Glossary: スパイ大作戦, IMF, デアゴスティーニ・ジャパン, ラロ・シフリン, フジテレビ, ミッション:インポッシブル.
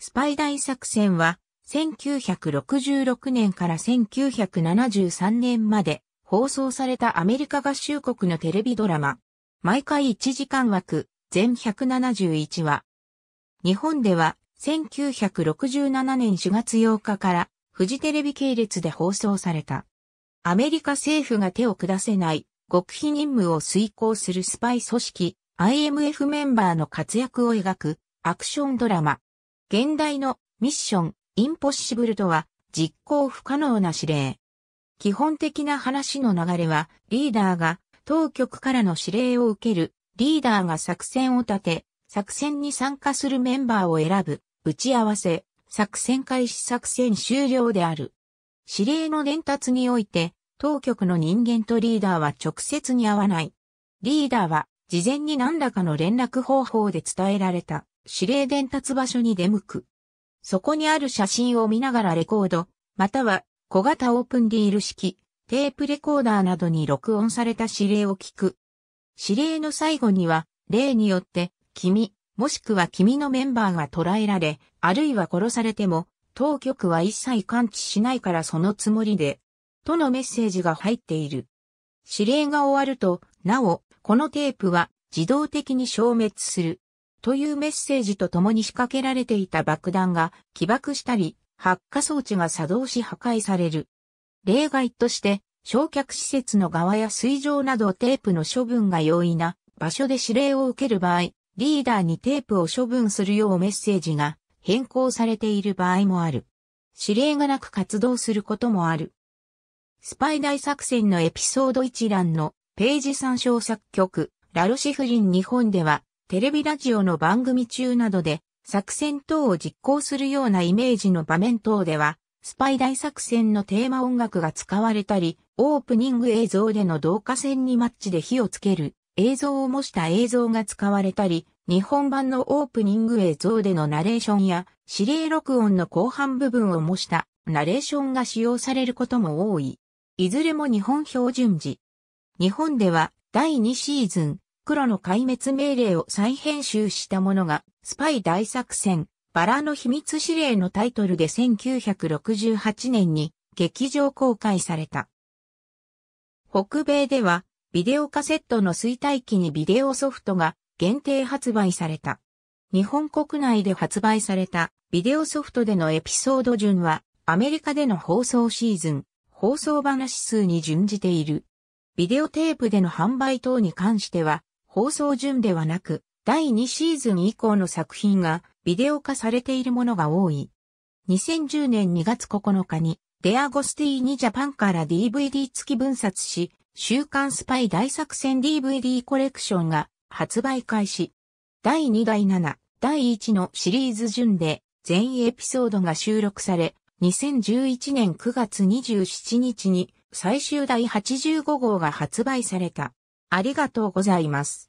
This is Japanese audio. スパイ大作戦は1966年から1973年まで放送されたアメリカ合衆国のテレビドラマ。毎回1時間枠、全171話。日本では1967年4月8日からフジテレビ系列で放送された。アメリカ政府が手を下せない極秘任務を遂行するスパイ組織 IMF メンバーの活躍を描くアクションドラマ。現代のミッションインポッシブルとは実行不可能な指令。基本的な話の流れはリーダーが当局からの指令を受ける、リーダーが作戦を立て、作戦に参加するメンバーを選ぶ、打ち合わせ、作戦開始作戦終了である。指令の伝達において、当局の人間とリーダーは直接に会わない。リーダーは事前に何らかの連絡方法で伝えられた指令伝達場所に出向く。そこにある写真を見ながらレコード、または小型オープンリール式、テープレコーダーなどに録音された指令を聞く。指令の最後には、例によって、君、もしくは君のメンバーが捕らえられ、あるいは殺されても、当局は一切関知しないからそのつもりで、とのメッセージが入っている。指令が終わると、なお、このテープは自動的に消滅する。というメッセージと共に仕掛けられていた爆弾が起爆したり、発火装置が作動し破壊される。例外として、焼却施設の側や水上などテープの処分が容易な場所で指令を受ける場合、リーダーにテープを処分するようメッセージが変更されている場合もある。指令がなく活動することもある。スパイ大作戦のエピソード一覧のページ参照作曲、ラロシフリン日本ではテレビラジオの番組中などで作戦等を実行するようなイメージの場面等ではスパイ大作戦のテーマ音楽が使われたり、オープニング映像での導火線にマッチで火をつける映像を模した映像が使われたり、日本版のオープニング映像でのナレーションや指令録音の後半部分を模したナレーションが使用されることも多い。いずれも日本標準時。日本では第2シーズン、黒の壊滅命令を再編集したものが、スパイ大作戦、バラの秘密指令のタイトルで1968年に劇場公開された。北米では、ビデオカセットの衰退期にビデオソフトが限定発売された。日本国内で発売されたビデオソフトでのエピソード順は、アメリカでの放送シーズン、放送話数に準じている。ビデオテープでの販売等に関しては、放送順ではなく、第2シーズン以降の作品がビデオ化されているものが多い。2010年2月9日に、デアゴスティーニジャパンから DVD 付き分割し、週刊スパイ大作戦 DVD コレクションが発売開始。第2第7、第1のシリーズ順で全エピソードが収録され、2011年9月27日に最終第85号が発売された。ありがとうございます。